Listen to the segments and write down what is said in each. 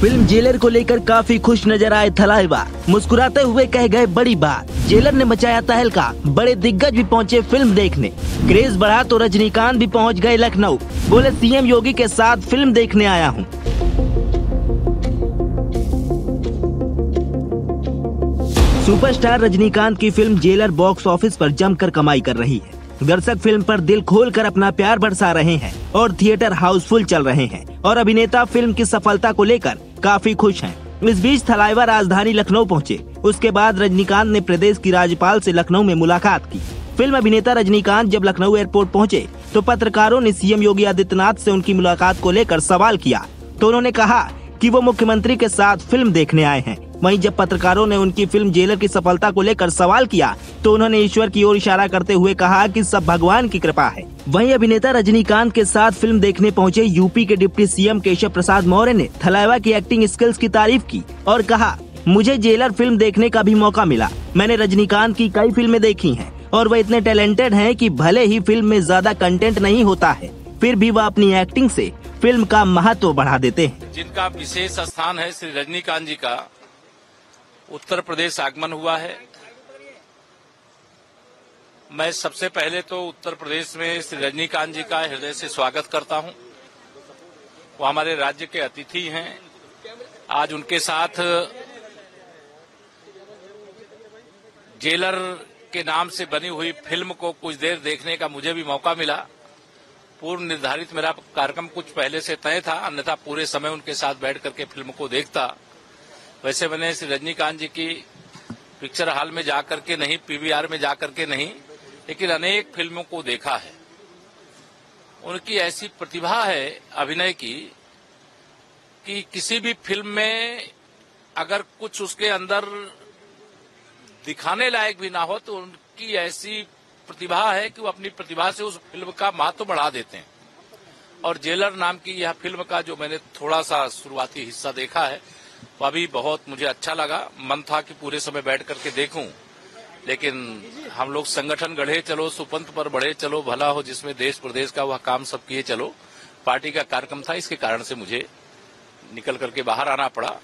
Film jailer को लेकर काफी खुश नजर आए थलाइवा, मुस्कुराते हुए कह गए बड़ी बात। जेलर ने मचाया तहलका, बड़े दिग्गज भी पहुंचे फिल्म देखने। क्रेज बढ़ा तो रजनीकांत भी पहुंच गए लखनऊ, बोले सीएम योगी के साथ फिल्म देखने आया हूं। सुपरस्टार रजनीकांत की फिल्म जेलर बॉक्स ऑफिस पर जमकर कमाई कर रही है। दर्शक फिल्म पर दिल खोलकर अपना प्यार बरसा रहे हैं और थिएटर हाउसफुल चल रहे हैं और अभिनेता फिल्म की सफलता को लेकर काफी खुश हैं। इस बीच थलाइवा राजधानी लखनऊ पहुंचे। उसके बाद रजनीकांत ने प्रदेश की राज्यपाल से लखनऊ में मुलाकात की। फिल्म अभिनेता रजनीकांत जब लखनऊ एयरपोर्ट पहुंचे तो पत्रकारों ने सीएम योगी आदित्यनाथ से उनकी मुलाकात को लेकर सवाल किया तो उन्होंने कहा कि वो मुख्यमंत्री के साथ फिल्म देखने आए हैं। वहीं जब पत्रकारों ने उनकी फिल्म जेलर की सफलता को लेकर सवाल किया तो उन्होंने ईश्वर की ओर इशारा करते हुए कहा कि सब भगवान की कृपा है। वहीं अभिनेता रजनीकांत के साथ फिल्म देखने पहुंचे यूपी के डिप्टी सीएम केशव प्रसाद मौर्य ने थलाइवा की एक्टिंग स्किल्स की तारीफ की और कहा, मुझे जेलर फिल्म देखने का भी मौका मिला। मैंने रजनीकांत की कई फिल्में देखी हैं और वह इतने टैलेंटेड हैं कि भले ही फिल्म में ज्यादा कंटेंट नहीं होता है, फिर भी वह अपनी एक्टिंग से फिल्म का महत्व बढ़ा देते हैं। जिनका विशेष स्थान है श्री रजनीकांत जी का उत्तर प्रदेश आगमन हुआ है। मैं सबसे पहले तो उत्तर प्रदेश में श्री रजनीकांत जी का हृदय से स्वागत करता हूं। वो हमारे राज्य के अतिथि हैं। आज उनके साथ जेलर के नाम से बनी हुई फिल्म को कुछ देर देखने का मुझे भी मौका मिला। पूर्व निर्धारित मेरा कार्यक्रम कुछ पहले से तय था, अन्यथा पूरे समय उनके साथ बैठ करके फिल्म को देखता। वैसे मैंने श्री रजनीकांत जी की पिक्चर हॉल में जाकर के नहीं, पीवीआर में जाकर के नहीं, लेकिन अनेक फिल्मों को देखा है। उनकी ऐसी प्रतिभा है अभिनय की कि किसी भी फिल्म में अगर कुछ उसके अंदर दिखाने लायक भी ना हो तो उनकी ऐसी प्रतिभा है कि वो अपनी प्रतिभा से उस फिल्म का महत्व बढ़ा देते हैं। और जेलर नाम की यह फिल्म का जो मैंने थोड़ा सा शुरुआती हिस्सा देखा है, अभी बहुत मुझे अच्छा लगा। मन था कि पूरे समय बैठ करके देखूं, लेकिन हम लोग संगठन गढ़े चलो, सुपंथ पर बढ़े चलो, भला हो जिसमें देश प्रदेश का वह काम सब किए चलो। पार्टी का कार्यक्रम था, इसके कारण से मुझे निकल करके बाहर आना पड़ा।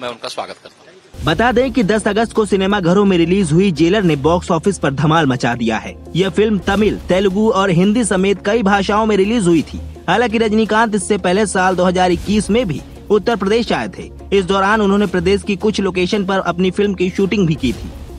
मैं उनका स्वागत करता हूं। बता दें कि 10 अगस्त को सिनेमा घरों में रिलीज हुई जेलर ने बॉक्स ऑफिस पर धमाल मचा दिया है। यह फिल्म तमिल, तेलुगु और हिंदी समेत कई भाषाओं में रिलीज हुई थी। हालांकि रजनीकांत इससे पहले साल 2021 में भी उत्तर प्रदेश आए थे। इस दौरान उन्होंने प्रदेश की कुछ लोकेशन पर अपनी फिल्म की शूटिंग भी की थी।